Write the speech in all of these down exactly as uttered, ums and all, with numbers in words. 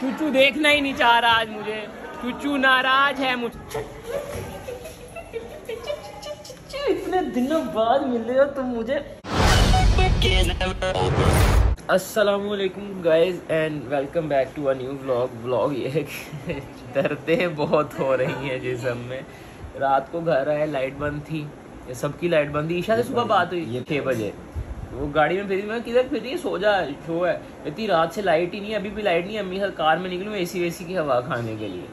चूचू देखना ही नहीं चाह रहा आज मुझे। चूचू नाराज है मुझे। इतने दिनों बाद मिले हो तुम मुझे। अस्सलाम वालेकुम guys and welcome back to a new vlog. Vlog ये है कि दर्दें बहुत हो रही हैं जिसम में। रात को घर आए, लाइट बंद थी, सबकी लाइट बंद थी। ईशा से सुबह बात हुई छः बजे, वो गाड़ी में फिर मैं किधर फिर ये सो जा शो है। इतनी रात से लाइट ही नहीं है, अभी भी लाइट नहीं है। अम्मी सर कार में निकली मैं एसी वेसी की हवा खाने के लिए।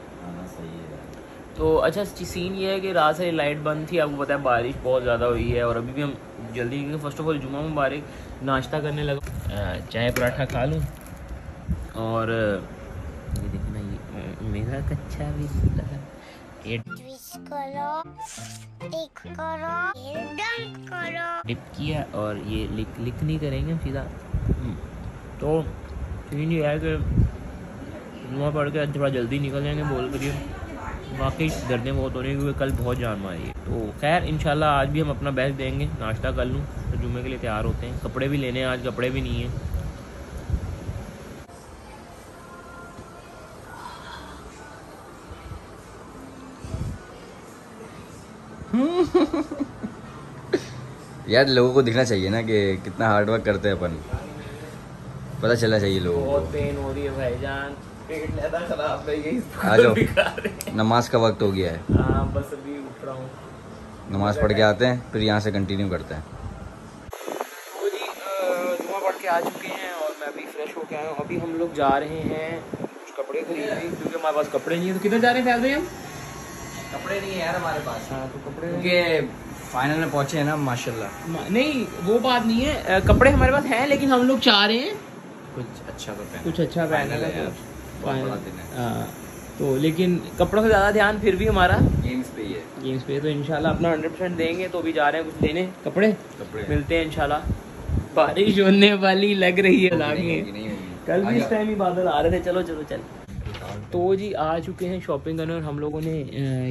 सही है। तो अच्छा सीन ये है कि रात से लाइट बंद थी। आपको पता है बारिश बहुत ज़्यादा हुई है और अभी भी हम जल्दी क्योंकि फर्स्ट ऑफ ऑल जुम्मा मुबारक। नाश्ता करने लगा, चाय पराठा खा लूँ। और ये देखना ये मेरा कच्चा भी डिप किया और ये लिख लिख नहीं करेंगे सीधा। तो सीन ये है कि जुम्मा पढ़ के थोड़ा जल्दी निकल जाएंगे बोल करिए। वाकई दर्दें बहुत हो रही हैं क्योंकि कल बहुत जान मारी है। तो खैर इंशाल्लाह आज भी हम अपना बेस्ट देंगे। नाश्ता कर लूँ तो जुम्मे के लिए तैयार होते हैं। कपड़े भी लेने हैं, आज कपड़े भी नहीं हैं। यार लोगों को दिखना चाहिए ना कि कितना हार्ड वर्क करते हैं अपन, पता चलना चाहिए लोगों को। बहुत पेन हो रही है भाईजान, पेट लेदा खराब है। ये नमाज का वक्त हो गया है। आ, बस अभी उठ रहा हूँ, नमाज पढ़ के आते हैं फिर यहाँ से कंटिन्यू करते हैं। तो जी जुम्मा पढ़ के आ चुके हैं और मैं अभी फ्रेश होके आया हूँ। अभी हम लोग जा रहे हैं कुछ कपड़े खरीदने क्योंकि हमारे पास कपड़े नहीं है। तो किधर जा रहे हैं फैल रहे हम? कपड़े नहीं है यार हमारे पास। हाँ तो कपड़े क्योंकि फाइनल में पहुंचे हैं ना माशाल्लाह। नहीं वो बात नहीं है, कपड़े हमारे पास हैं लेकिन हम लोग चाह रहे हैं कुछ अच्छा कपड़ा, कुछ अच्छा फाइनल है यार। तो लेकिन कपड़ों से ज़्यादा ध्यान फिर भी हमारा गेम्स पे ही है। गेम्स पे तो इंशाल्लाह अपना हंड्रेड परसेंट देंगे। तो अभी जा रहे हैं कुछ लेने कपड़े, कपड़े मिलते हैं इंशाल्लाह। बारिश होने वाली लग रही है, कल भी इस टाइम ही बादल आ रहे थे। चलो चलो चलो। तो जी आ चुके हैं शॉपिंग करने और हम लोगों ने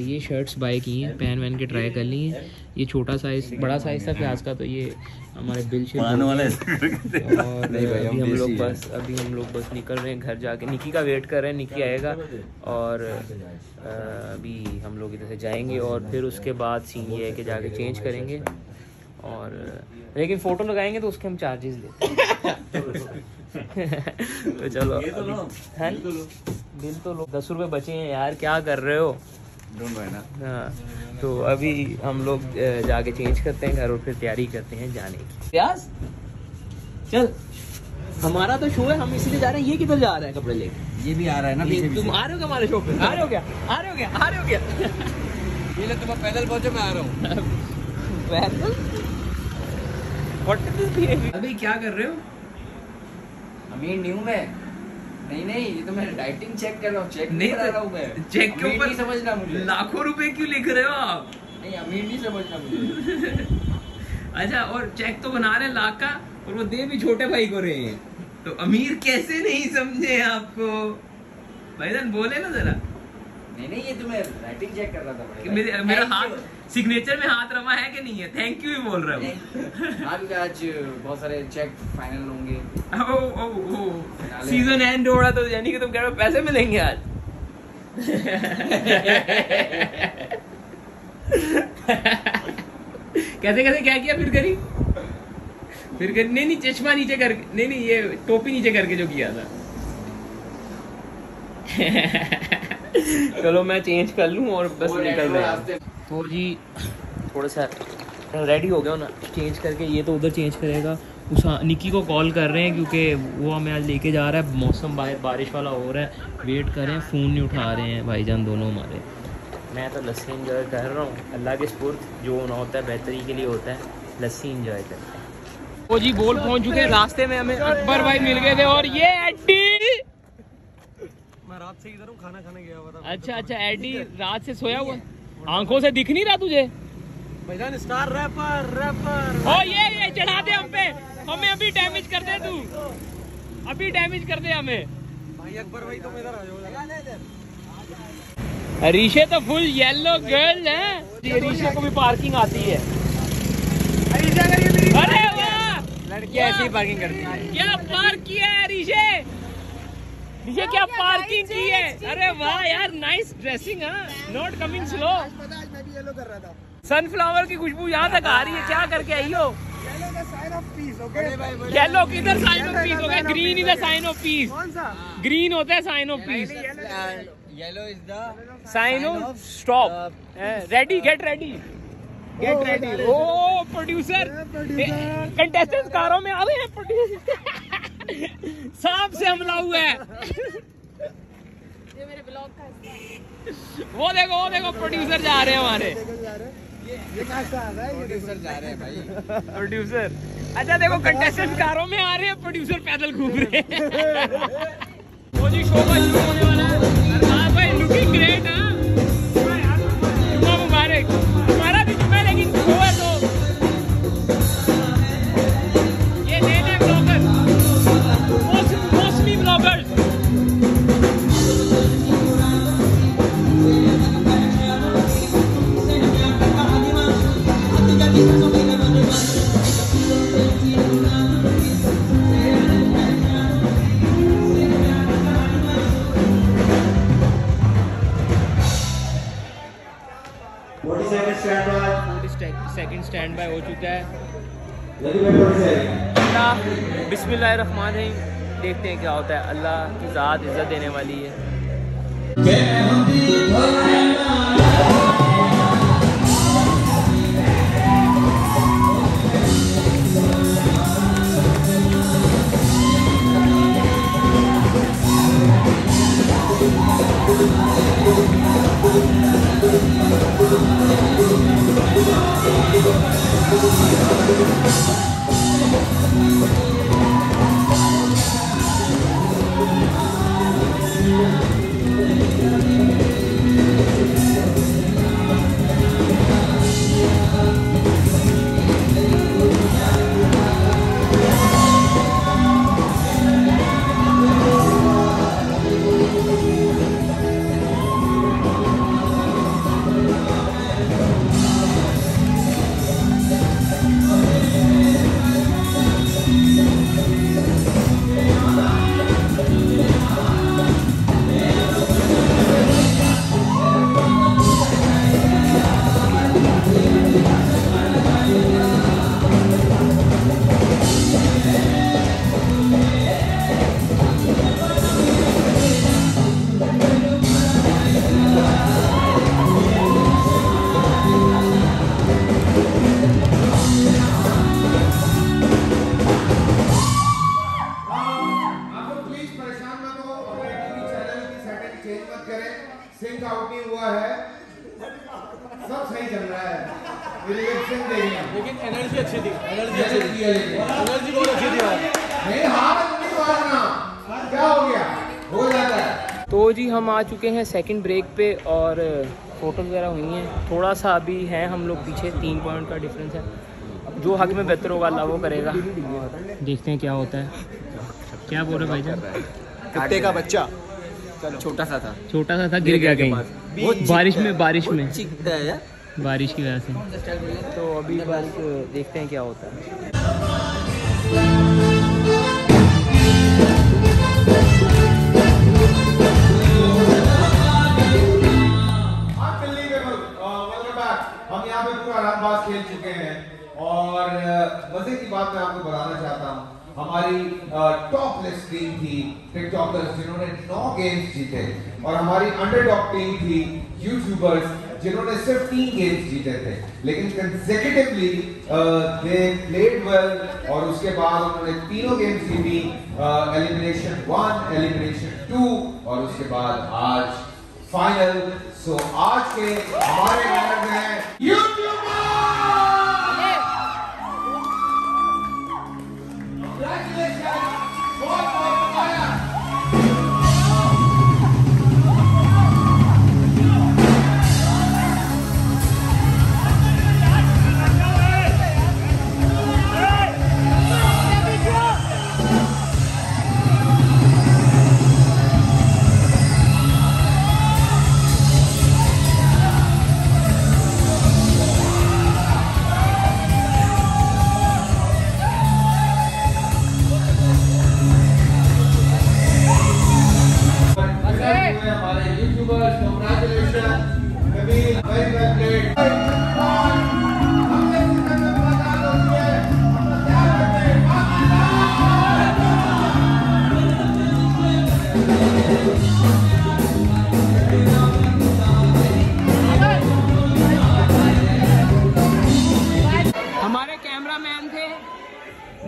ये शर्ट्स बाय की हैं, पैन वैन के ट्राई कर ली हैं। ये छोटा साइज, बड़ा साइज था प्याज का, तो ये हमारे बिल से और अभी हम लोग बस अभी हम लोग बस निकल रहे हैं घर जाके। निकी का वेट कर रहे हैं, निकी आएगा और अभी हम लोग इधर से जाएंगे और फिर उसके बाद सीन ये है कि जाके चेंज करेंगे और लेकिन फ़ोटो लगाएंगे तो उसके हम चार्जेस लेते। तो चलो ये तो लो, बिल तो लो, बिल तो लो। दस रुपये बचे हैं यार, क्या कर रहे हो? डोंट वरी ना। हाँ तो अभी हम लोग जाके चेंज करते हैं घर और फिर तैयारी करते हैं जाने की। प्यास चल, हमारा तो शो है, हम इसीलिए जा रहे हैं। ये किधर जा रहा है कपड़े लेके? ये भी आ रहा है ना पीछे पीछे। तुम आ रहे हो हमारे शो पे? आ रहे हो क्या? आ रहे हो क्या? आ रहे हो क्या? ये तुम पैदल पहुँचो, मैं आ रहा हूँ पैदल। What is this behaviour? अभी क्या कर रहे हो? अमीर न्यू में नहीं नहीं, ये तो मैं डाइटिंग चेक कर रहा हूँ। चेक नहीं कर रहा हूँ मैं, चेक के ऊपर समझना मुझे। लाखों रुपए क्यों लिख रहे हो आप? नहीं अमीर नहीं समझना मुझे। अच्छा और चेक तो बना रहे हैं लाख का और वो दे भी छोटे भाई को रहे हैं, तो अमीर कैसे नहीं समझे आपको? भाईजान बोले ना जरा। नहीं नहीं, ये तो मैं राइटिंग चेक कर रहा था। मेरे मेरा हाथ सिग्नेचर में हाथ रमा है कि नहीं है? थैंक यू भी बोल रहा हूँ। आपके आज बहुत सारे चेक फाइनल होंगे। ओ ओ ओ सीजन एंड हो रहा तो यानी कि तुम कह रहे हो पैसे मिलेंगे आज? कैसे कैसे क्या किया फिर करी फिर करी? नहीं नहीं चश्मा नीचे करके, नहीं नहीं ये टोपी नीचे करके जो किया था। चलो मैं चेंज कर लूँ और बस निकल रहे। तो जी थोड़ा सा रेडी हो गया ना, चेंज करके ये तो उधर चेंज करेगा। उस निकी को कॉल कर रहे हैं क्योंकि वो हमें आज लेके जा रहा है। मौसम बाहर बारिश वाला हो रहा है, वेट कर रहे हैं, फ़ोन नहीं उठा रहे हैं भाईजान दोनों हमारे। मैं तो लस्सी इंजॉय कर रहा हूँ, अल्लाह के सुपुर्द जो होना होता है बेहतरी के लिए होता है। लस्सी इंजॉय करते हैं। वो जी बोल पहुँच चुके हैं। रास्ते में हमें अकबर भाई मिल गए थे और ये एडी, मैं रात से इधर हूँ, खाना खाने गया हुआ था। अच्छा अच्छा एडी रात से सोया हुआ, आँखों से दिख नहीं रहा तुझे? भाईजान स्टार रैपर रैपर ओ ये ये चढ़ा दे हम पे, हमें अभी डैमेज कर दे तू, अभी डैमेज कर दे हमें भाई। अकबर भाई तुम इधर आ जाओ। ऋषे तो फुल येलो गर्ल है, ऋषे को भी पार्किंग आती है। अरे वाह, लड़कियां ऐसी पार्किंग करती है। क्या पार्क किया है ऋषे? ये क्या पार्किंग की है। अरे वाह यार, नाइस ड्रेसिंग है, नॉट कमिंग स्लो। मैं भी येलो कर रहा था। सनफ्लावर की खुशबू यहाँ तक आ रही है, क्या करके आई हो। येलो किधर साइन ऑफ पीस हो गया, green is the sign of peace. Green होता है sign of peace, yellow is the sign of stop. Ready, get ready, get ready. O producer, contestant कारों में आ रहे हैं। प्रोड्यूसर सांप से हमला हुआ है, ये मेरे ब्लॉग का हिस्सा। वो देखो, वो देखो प्रोड्यूसर जा रहे हैं हमारे। ये ये कैसा आ रहा है, प्रोड्यूसर जा रहे हैं भाई, प्रोड्यूसर। अच्छा देखो, कंटेस्टेंट कारों में आ रहे हैं, प्रोड्यूसर पैदल घूम रहे हैं। वो जी शो का शुरू होने वाला है। आप भाई लुकिंग ग्रेट ना, जुम्मा मुबारक। हमारा भी जुम्मा, लेकिन शो है तो ये नए नए ब्लॉगर्स, मौसमी ब्लॉगर्स। सेकंड स्टैंड बाय हो चुका है। बिस्मिल्लाहिर्रहमानिर्रहीम, देखते हैं क्या होता है। अल्लाह की ज़ात इज़्ज़त देने वाली है। लेकिन एनर्जी अच्छी थी, एनर्जी अच्छी थी, एनर्जी बहुत अच्छी थी। नहीं हाथ नहीं मारना, क्या हो गया, हो जाता है। तो जी हम आ चुके हैं सेकंड ब्रेक पे और फोटो वगैरह हुई हैं। थोड़ा सा अभी है हम लोग पीछे, तीन पॉइंट का डिफरेंस है। जो हक में बेहतर होगा अल्लाह वो करेगा। देखते हैं क्या होता है। क्या बोल रहे भाईजान? कुत्ते का बच्चा, छोटा सा था, छोटा सा था, गिर गया कहीं बारिश में, बारिश में बारिश की वजह से। तो अभी बस देखते हैं क्या होता है। हम यहाँ पे पूरा आरामबाज खेल चुके हैं और मजे की बात मैं आपको बताना चाहता हूँ। हमारी टॉप लिस्ट टीम थी टिकटॉकर्स, जिन्होंने नौ गेम्स जीते, और हमारी अंडरडॉग टीम थी यूट्यूबर्स, जिन्होंने सिर्फ तीन गेम्स जीते थे, लेकिन कंसेक्यूटिवली दे प्लेड वेल। और उसके बाद उन्होंने तीनों गेम्स जीती, एलिमिनेशन वन, एलिमिनेशन टू, और उसके बाद आज फाइनल। सो आज के हमारे विनर हैं यूट्यूबर। हमारे यूट्यूबर्स कॉन्ग्रेचुलेशन।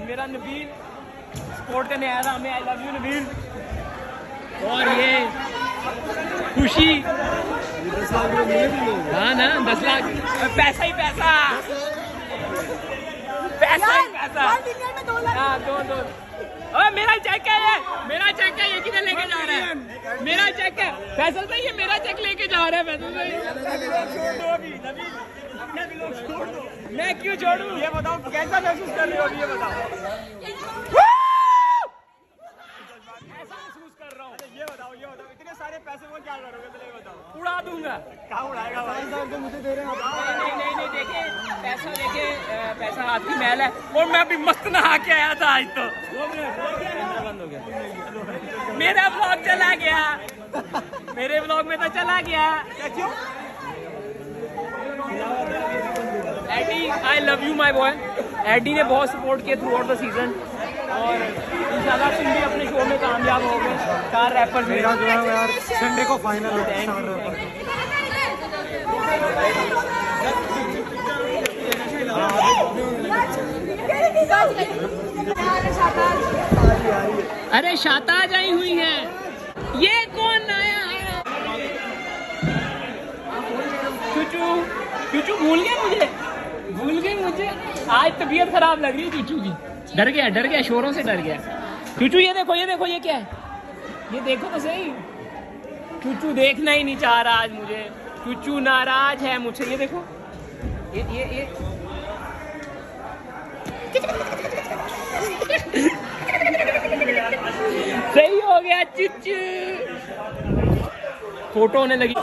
मेरा नबील सपोर्ट करने आया था हमें, आई लव यू नबील। और ये खुशी हाँ ना दस लाख पैसा ही पैसा पैसा ही पैसा हाँ दो दो और मेरा चेक है, मेरा चेक है, ये किधर लेके जा रहा है? मेरा चेक है फैसल भाई, ये मेरा चेक लेके जा रहा है फैसल भाई। मैं क्यों छोड़ू ये बताओ, कैसा महसूस कर रहे हो ये बताओ। ऐसा महसूस कर रहा हूँ ये बताओ, ये बताओ इतने सारे पैसे वो क्या करोगे पहले बताओ। उड़ा दूंगा। कहाँ उड़ाएगा भाई साहब तो मुझे दे रहे हैं। नहीं नहीं नहीं देखे पैसा, देखे पैसा हाथ की महल है। और मैं अभी मस्त नहा के आया था आज, तो बंद हो गया मेरा ब्लॉग, चला गया मेरे ब्लॉग में तो चला गया। क्यों? Eddie I love you my boy. Eddie ने बहुत सपोर्ट किया थ्रू आउट द सीजन और इंशाल्लाह तुम भी अपने शो में कामयाब हो गए। चार रैपर्स मेरा जो है यार संडे को फाइनल होता है। अरे शाताज आई हुई है, ये कौन आया है? चुचू चुचू भूल गया मुझे, भूल गई मुझे। आज तबीयत खराब लग रही है चुचू की, डर गया डर गया शोरों से डर गया चुचू। ये देखो ये देखो ये क्या है, ये देखो तो सही। चुचू देखना ही नहीं चाह रहा आज मुझे, चुचू नाराज है मुझसे। ये देखो ये ये ये सही हो गया चुचू, फोटो होने लगी।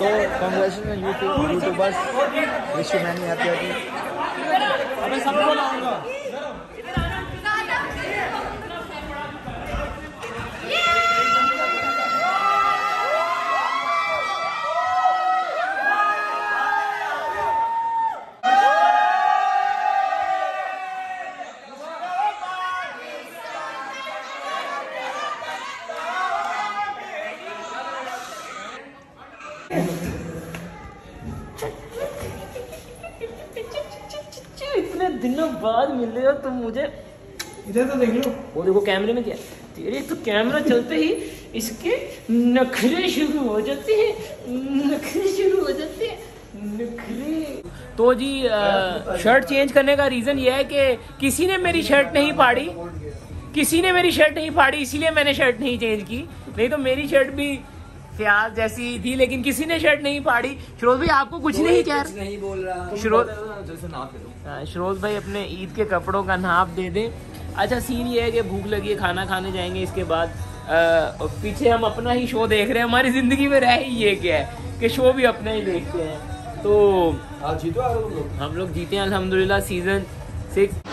So congratulations YouTube YouTubers, wish you many happy happy। मैं सबको लाऊंगा दिनों बाद मिले हो तुम मुझे। इधर तो देख लो, वो देखो कैमरे में क्या तेरे, तो कैमरा चलते ही इसके नखरे शुरू हो जाते हैं, नखरे शुरू हो जाते हैं नखरे। तो जी आ, शर्ट चेंज करने का रीजन ये है कि किसी ने मेरी शर्ट नहीं फाड़ी, किसी ने मेरी शर्ट नहीं फाड़ी इसीलिए मैंने शर्ट नहीं चेंज की। नहीं तो मेरी शर्ट भी प्याज जैसी थी, लेकिन किसी ने शर्ट नहीं फाड़ी। फिरोज भाई आपको कुछ नहीं कह रहा, नहीं बोल रहा फिरोज। फिरोज भाई अपने ईद के कपड़ों का नाप दे दें। अच्छा सीन ये है कि भूख लगी है, खाना खाने जाएंगे। इसके बाद आ, पीछे हम अपना ही शो देख रहे हैं, हमारी जिंदगी में रह ही ये क्या है कि शो भी अपना ही देखते हैं। तो हम लोग जीते हैं अल्हम्दुलिल्लाह सीजन सिक्स।